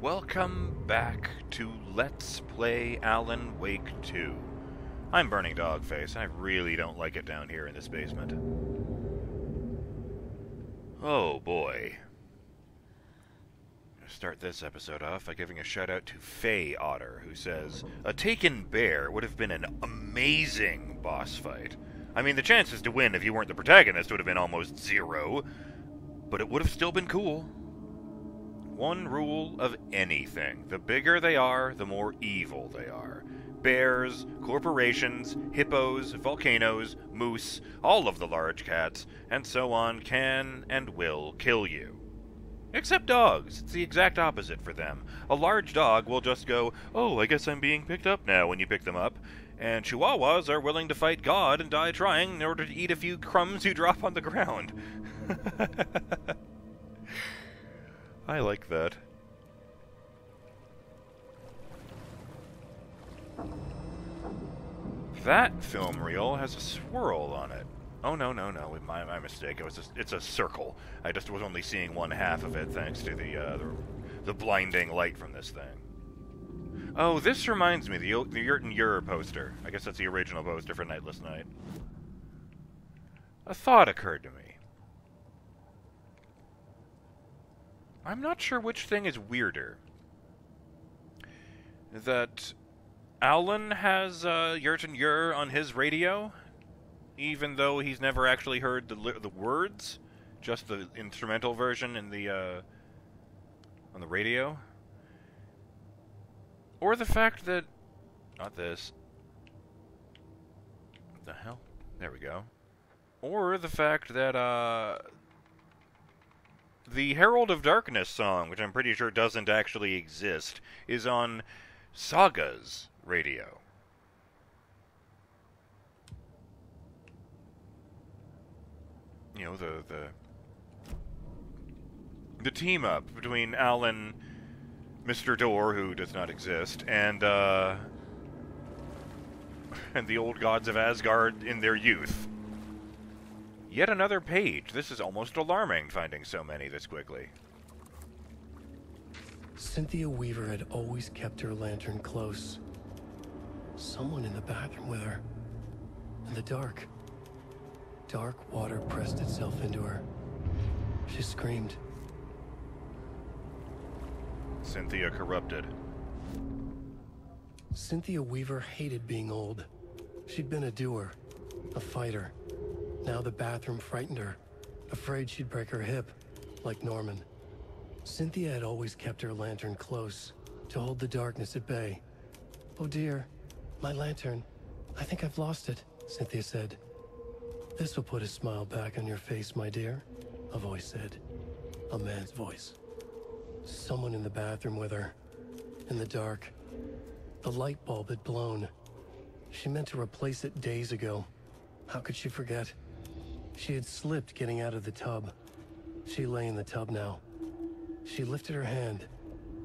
Welcome back to Let's Play Alan Wake 2. I'm Burning Dogface, and I really don't like it down here in this basement. Oh boy. I'm gonna start this episode off by giving a shout out to Fay Otter, who says, "A taken bear would have been an amazing boss fight. I mean, the chances to win if you weren't the protagonist would have been almost zero, but it would have still been cool. One rule of anything: the bigger they are, the more evil they are. Bears, corporations, hippos, volcanoes, moose, all of the large cats, and so on can and will kill you. Except dogs. It's the exact opposite for them. A large dog will just go, 'Oh, I guess I'm being picked up now,' when you pick them up. And chihuahuas are willing to fight God and die trying in order to eat a few crumbs you drop on the ground." I like that. That film reel has a swirl on it. Oh, no, my mistake. It's a circle. I just was only seeing one half of it thanks to the blinding light from this thing. Oh, this reminds me, the Yurt and Yur poster. I guess that's the original poster for Nightless Night. A thought occurred to me. I'm not sure which thing is weirder. That Alan has Yurt and Yur on his radio, even though he's never actually heard the words, just the instrumental version in the on the radio. Or the fact that... not this. What the hell? There we go. Or the fact that, the Herald of Darkness song, which I'm pretty sure doesn't actually exist, is on Saga's radio. You know, the team-up between Alan... Mr. Dorr, who does not exist, and the old gods of Asgard in their youth. Yet another page. This is almost alarming, finding so many this quickly. Cynthia Weaver had always kept her lantern close. Someone in the bathroom with her. In the dark. Dark water pressed itself into her. She screamed. Cynthia corrupted. Cynthia Weaver hated being old. She'd been a doer, a fighter. Now the bathroom frightened her, afraid she'd break her hip, like Norman. Cynthia had always kept her lantern close, to hold the darkness at bay. "Oh dear, my lantern. I think I've lost it," Cynthia said. "This will put a smile back on your face, my dear," a voice said. A man's voice. Someone in the bathroom with her, in the dark. The light bulb had blown. She meant to replace it days ago. How could she forget? She had slipped getting out of the tub. She lay in the tub now. She lifted her hand.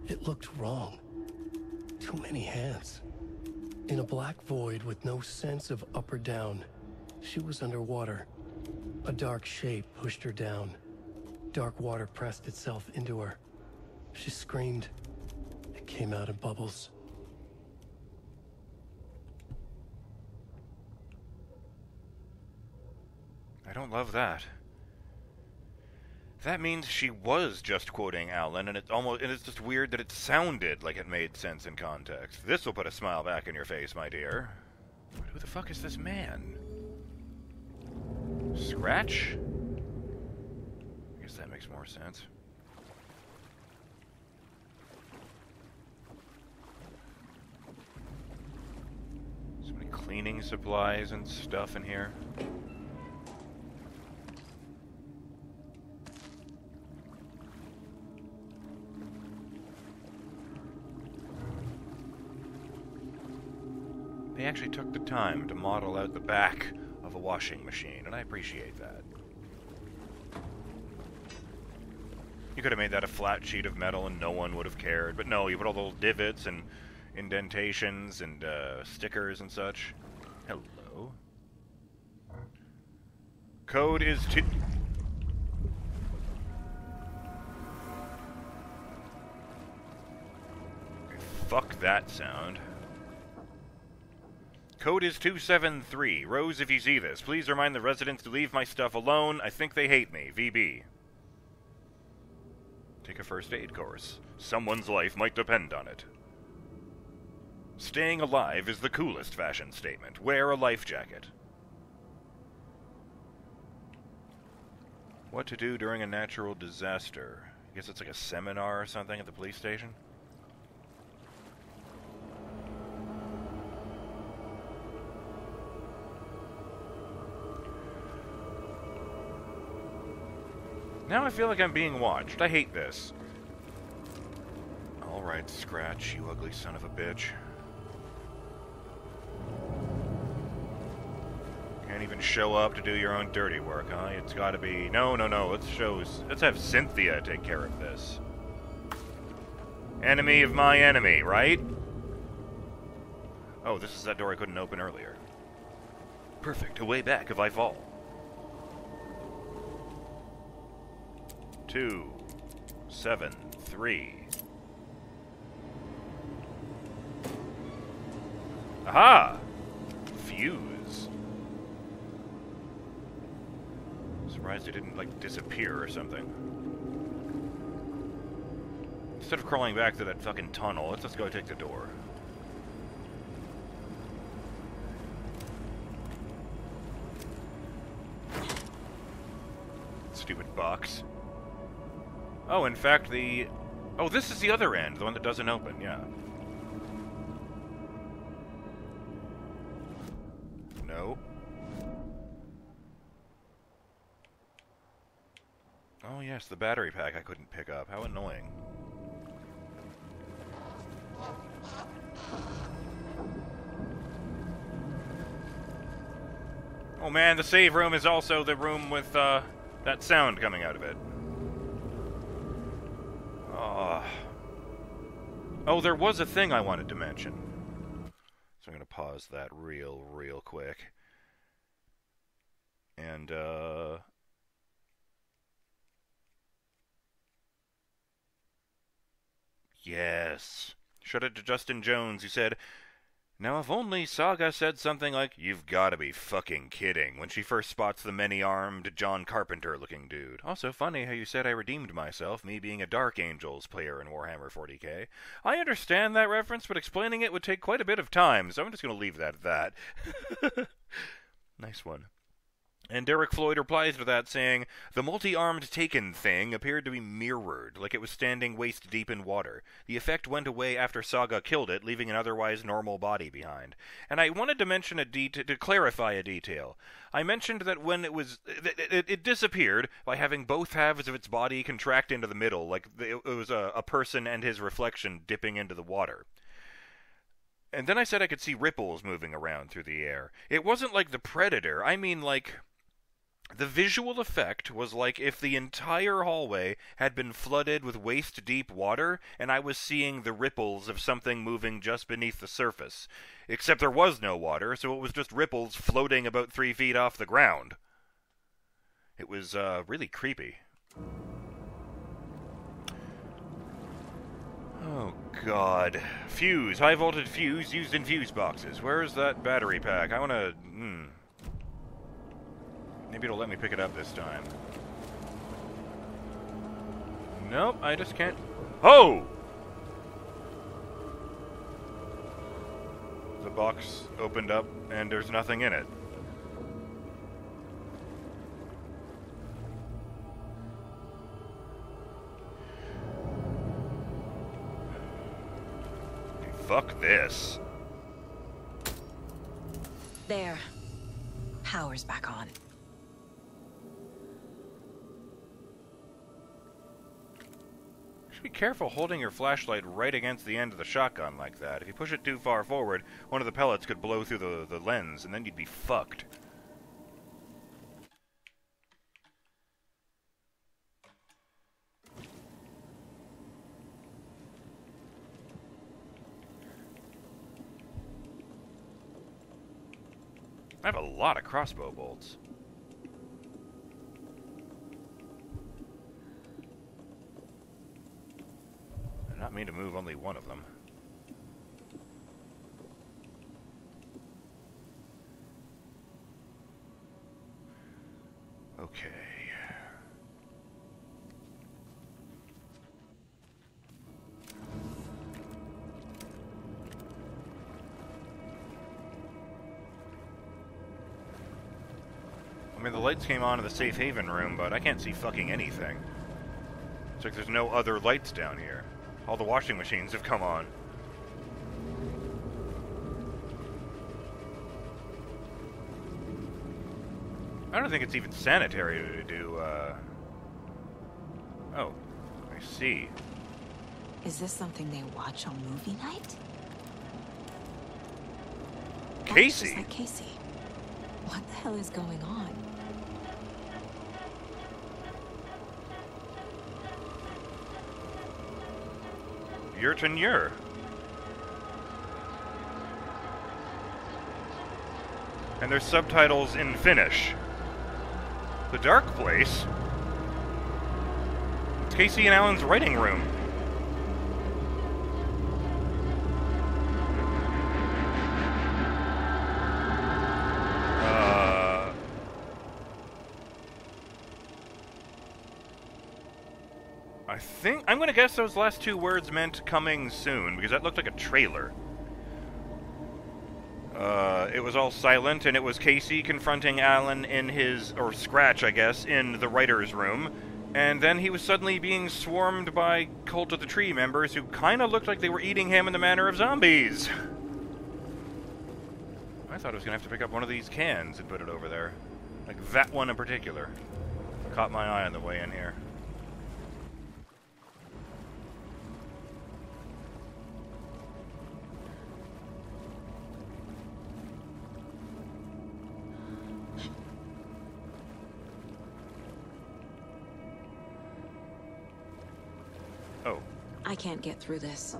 It looked wrong. Too many hands. In a black void with no sense of up or down, she was underwater. A dark shape pushed her down. Dark water pressed itself into her. She screamed. It came out in bubbles. I don't love that. That means she was just quoting Alan, and it's just weird that it sounded like it made sense in context. "This will put a smile back in your face, my dear." Who the fuck is this man? Scratch? I guess that makes more sense. Cleaning supplies and stuff in here. They actually took the time to model out the back of a washing machine, and I appreciate that. You could have made that a flat sheet of metal and no one would have cared, but no, you put all those divots and indentations and stickers and such. Hello. Code is to... Fuck that sound. Code is 273. Rose, if you see this, please remind the residents to leave my stuff alone. I think they hate me. VB. Take a first aid course. Someone's life might depend on it. Staying alive is the coolest fashion statement. Wear a life jacket. What to do during a natural disaster. I guess it's like a seminar or something at the police station. Now I feel like I'm being watched. I hate this. Alright, Scratch, you ugly son of a bitch. Can't even show up to do your own dirty work, huh? It's gotta be... No, no, no, let's have Cynthia take care of this. Enemy of my enemy, right? Oh, this is that door I couldn't open earlier. Perfect, a way back if I fall. Two, seven, three. Aha! Fuse. Surprised it didn't, like, disappear or something. Instead of crawling back to that fucking tunnel, let's just go take the door. Stupid box. Oh, in fact, the... Oh, this is the other end, the one that doesn't open, yeah. No. Oh, yes, the battery pack I couldn't pick up. How annoying. Oh, man, the save room is also the room with, that sound coming out of it. Oh, there was a thing I wanted to mention. So I'm going to pause that real quick. And, yes. Shout out to Justin Jones, who said, now if only Saga said something like, you've got to be fucking kidding, when she first spots the many-armed John Carpenter-looking dude. Also, funny how you said I redeemed myself, me being a Dark Angels player in Warhammer 40k. I understand that reference, but explaining it would take quite a bit of time, so I'm just going to leave that at that. Nice one. And Derek Floyd replies to that, saying, the multi-armed Taken thing appeared to be mirrored, like it was standing waist-deep in water. The effect went away after Saga killed it, leaving an otherwise normal body behind. And I wanted to mention to clarify a detail. I mentioned that when it was... It disappeared by having both halves of its body contract into the middle, like it was a person and his reflection dipping into the water. And then I said I could see ripples moving around through the air. It wasn't like the Predator, I mean like... The visual effect was like if the entire hallway had been flooded with waist-deep water, and I was seeing the ripples of something moving just beneath the surface. Except there was no water, so it was just ripples floating about 3 feet off the ground. It was, really creepy. Oh, God. Fuse. High-voltage fuse used in fuse boxes. Where is that battery pack? I want to... Maybe it'll let me pick it up this time. Nope, I just can't... Oh! The box opened up, and there's nothing in it. Fuck this. There. Power's back on. Be careful holding your flashlight right against the end of the shotgun like that. If you push it too far forward, one of the pellets could blow through the lens, and then you'd be fucked. I have a lot of crossbow bolts. I mean to move only one of them. Okay. I mean, the lights came on in the safe haven room, but I can't see fucking anything. It's like there's no other lights down here. All the washing machines have come on. I don't think it's even sanitary to do, Oh, I see. Is this something they watch on movie night? Casey! Just like Casey. What the hell is going on? Yurt and Yur. And there's subtitles in Finnish. The Dark Place? It's Casey and Alan's writing room. I think... I'm gonna guess those last two words meant coming soon, because that looked like a trailer. It was all silent, and it was Casey confronting Alan in his... or Scratch, I guess, in the writer's room. And then he was suddenly being swarmed by Cult of the Tree members who kinda looked like they were eating him in the manner of zombies! I thought I was gonna have to pick up one of these cans and put it over there. Like that one in particular. Caught my eye on the way in here. I can't get through this.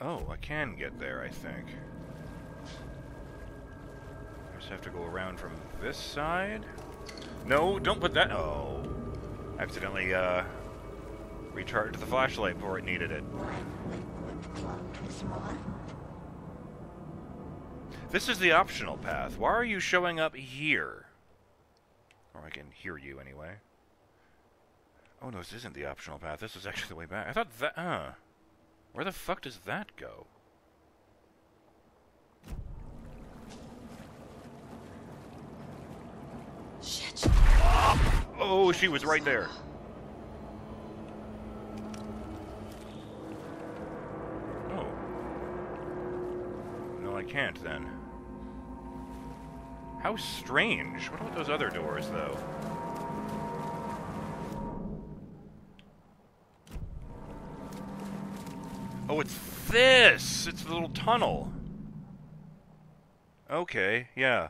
Oh, I can get there, I think. I just have to go around from this side. No, don't put that... Oh. Accidentally, recharged the flashlight before it needed it. This is the optional path. Why are you showing up here? Or I can hear you, anyway. Oh, no, this isn't the optional path. This is actually the way back. I thought that... Where the fuck does that go? Shit. Oh, she was right there. Oh. No, I can't, then. How strange. What about those other doors, though? Oh, it's this! It's the little tunnel. Okay, yeah.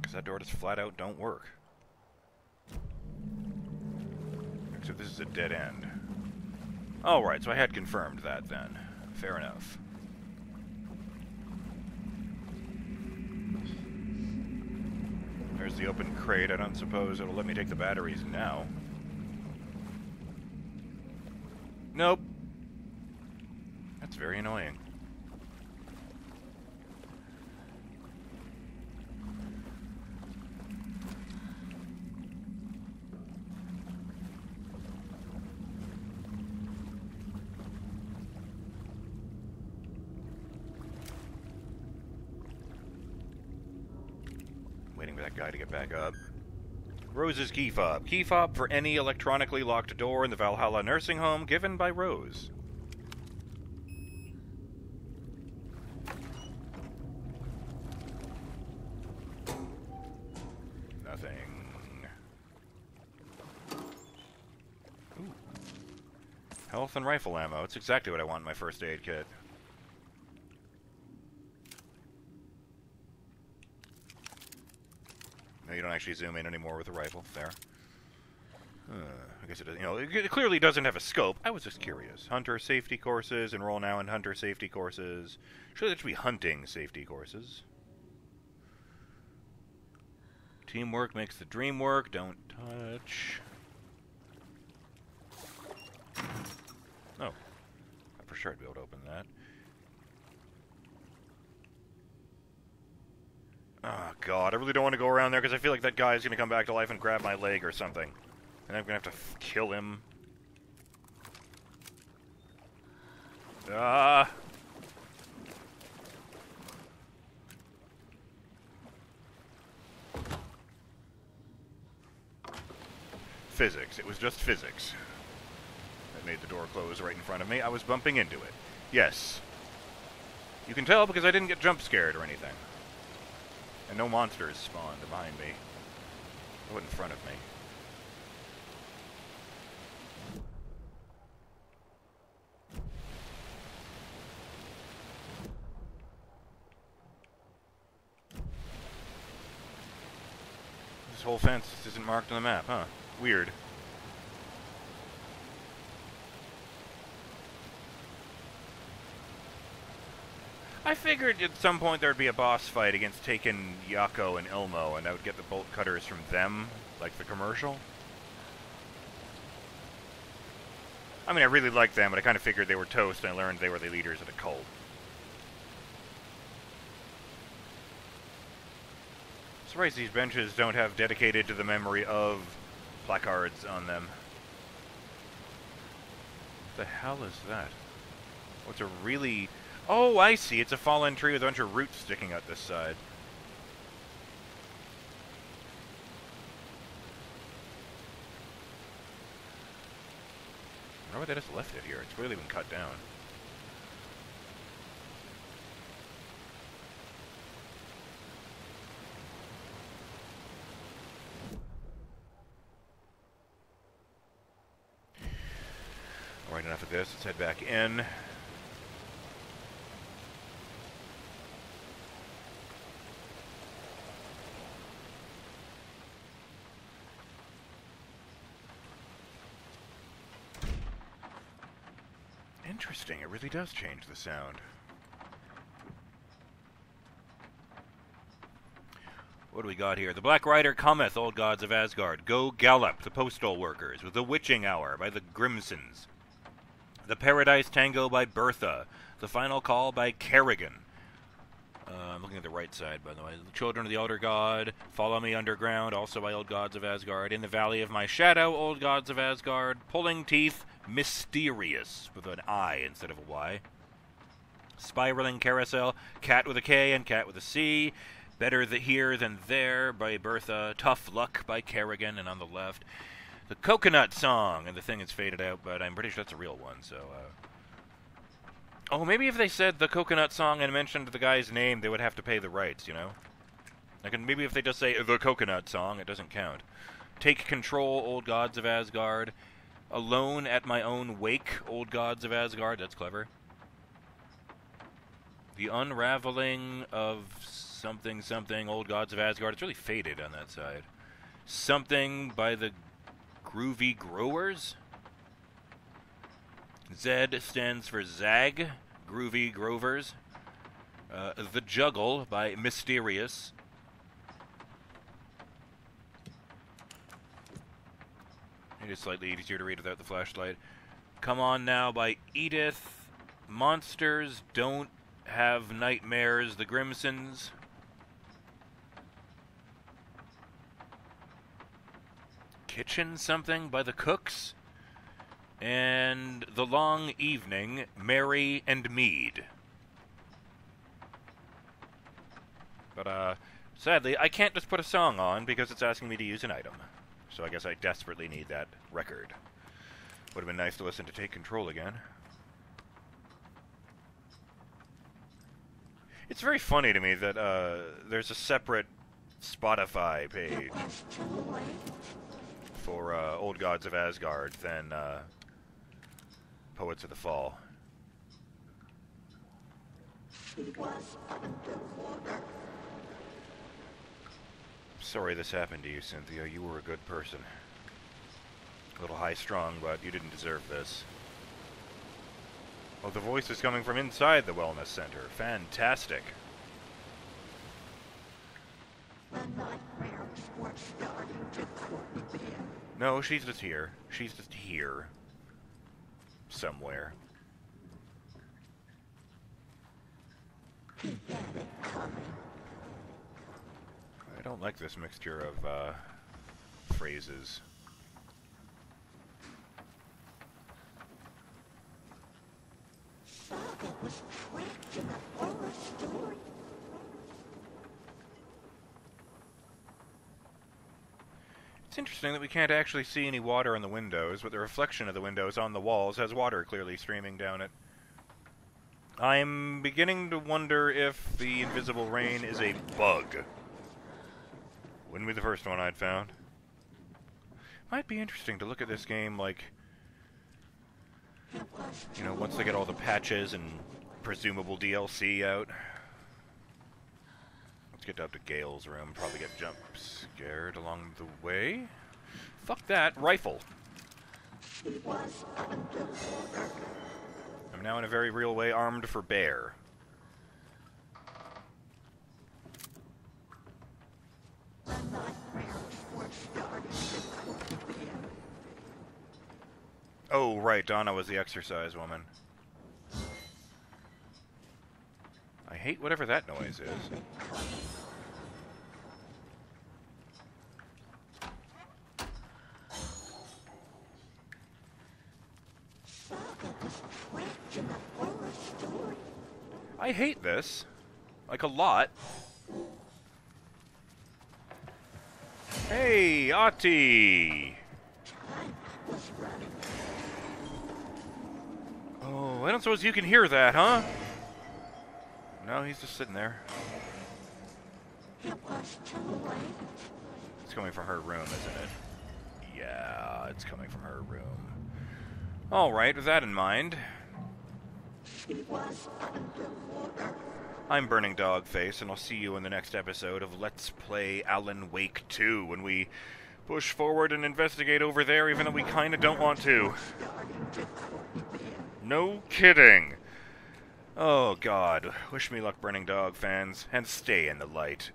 Because that door just flat out don't work. So this is a dead end. Oh, right, so I had confirmed that then. Fair enough. There's the open crate. I don't suppose it'll let me take the batteries now. Nope. That's very annoying. To get back up. Rose's key fob. Key fob for any electronically locked door in the Valhalla nursing home given by Rose. Nothing. Ooh. Health and rifle ammo. It's exactly what I want in my first aid kit. You don't actually zoom in anymore with a rifle. There. I guess it doesn't. You know, it clearly doesn't have a scope. I was just curious. Hunter safety courses. Enroll now in hunter safety courses. Surely there should be hunting safety courses. Teamwork makes the dream work. Don't touch. Oh. I for sure I'd be able to open that. Oh, God. I really don't want to go around there because I feel like that guy is going to come back to life and grab my leg or something. And I'm going to have to kill him. Ah! Physics. It was just physics. That made the door close right in front of me. I was bumping into it. Yes. You can tell because I didn't get jump scared or anything. And no monsters spawned behind me. Or in front of me. This whole fence isn't marked on the map, huh? Weird. I figured at some point there'd be a boss fight against Taken, Yakko, and Ilmo, and I would get the bolt cutters from them, like the commercial. I mean, I really liked them, but I kind of figured they were toast, and I learned they were the leaders of the cult. I'm surprised these benches don't have dedicated to the memory of placards on them. What the hell is that? What's a really... Oh, I see. It's a fallen tree with a bunch of roots sticking out this side. I wonder why they just left it here. It's clearly been cut down. Alright, enough of this. Let's head back in. Interesting, it really does change the sound. What do we got here? The Black Rider cometh, old gods of Asgard. Go gallop, the Postal Workers, with the Witching Hour by the Grimsons. The Paradise Tango by Bertha. The Final Call by Kerrigan. I'm looking at the right side, by the way. The Children of the Elder God. Follow Me Underground, also by old gods of Asgard. In the Valley of My Shadow, old gods of Asgard. Pulling Teeth. MYSTERIOUS, with an I instead of a Y. Spiraling Carousel, Cat with a K and Cat with a C. Better Here Than There by Bertha. Tough Luck by Kerrigan, and on the left, the Coconut Song. And the thing is faded out, but I'm pretty sure that's a real one, so... Oh, maybe if they said the Coconut Song and mentioned the guy's name, they would have to pay the rights, you know? Like, maybe if they just say the Coconut Song, it doesn't count. Take Control, old gods of Asgard. Alone at My Own Wake, old gods of Asgard. That's clever. The Unraveling of Something Something, old gods of Asgard. It's really faded on that side. Something by the Groovy Growers. Zed stands for Zag, Groovy Growers. The Juggle by MYSTERIOUS. It is slightly easier to read without the flashlight. Come On Now by Edith. Monsters Don't Have Nightmares, the Grimsons. Kitchen Something by the Cooks. And The Long Evening, Mary and Mead. But, sadly, I can't just put a song on because it's asking me to use an item. So I guess I desperately need that record. Would have been nice to listen to Take Control again. It's very funny to me that there's a separate Spotify page for Old Gods of Asgard than Poets of the Fall. It was underwater. Sorry this happened to you, Cynthia. You were a good person. A little high-strung, but you didn't deserve this. Oh, the voice is coming from inside the Wellness Center. Fantastic. The nightmares No, she's just here. She's just here. Somewhere. He had it coming. I don't like this mixture of phrases. Saga was trapped in a horror story. It's interesting that we can't actually see any water on the windows, but the reflection of the windows on the walls has water clearly streaming down it. I'm beginning to wonder if the invisible rain is a bug. Wouldn't be the first one I'd found. Might be interesting to look at this game like, you know, once they get all the patches and presumable DLC out. Let's get up to Gale's room, probably get jump scared along the way. Fuck that, rifle! I'm now in a very real way armed for bear. Oh, right, Donna was the exercise woman. I hate whatever that noise is. I hate this. Like, a lot. Hey, Ati! Oh, I don't suppose you can hear that, huh? No, he's just sitting there. It's coming from her room, isn't it? Yeah, it's coming from her room. Alright, with that in mind... I'm Burning Dogface, and I'll see you in the next episode of Let's Play Alan Wake 2, when we push forward and investigate over there, even though we kinda don't want to. No kidding! Oh god, wish me luck, Burning Dog fans, and stay in the light.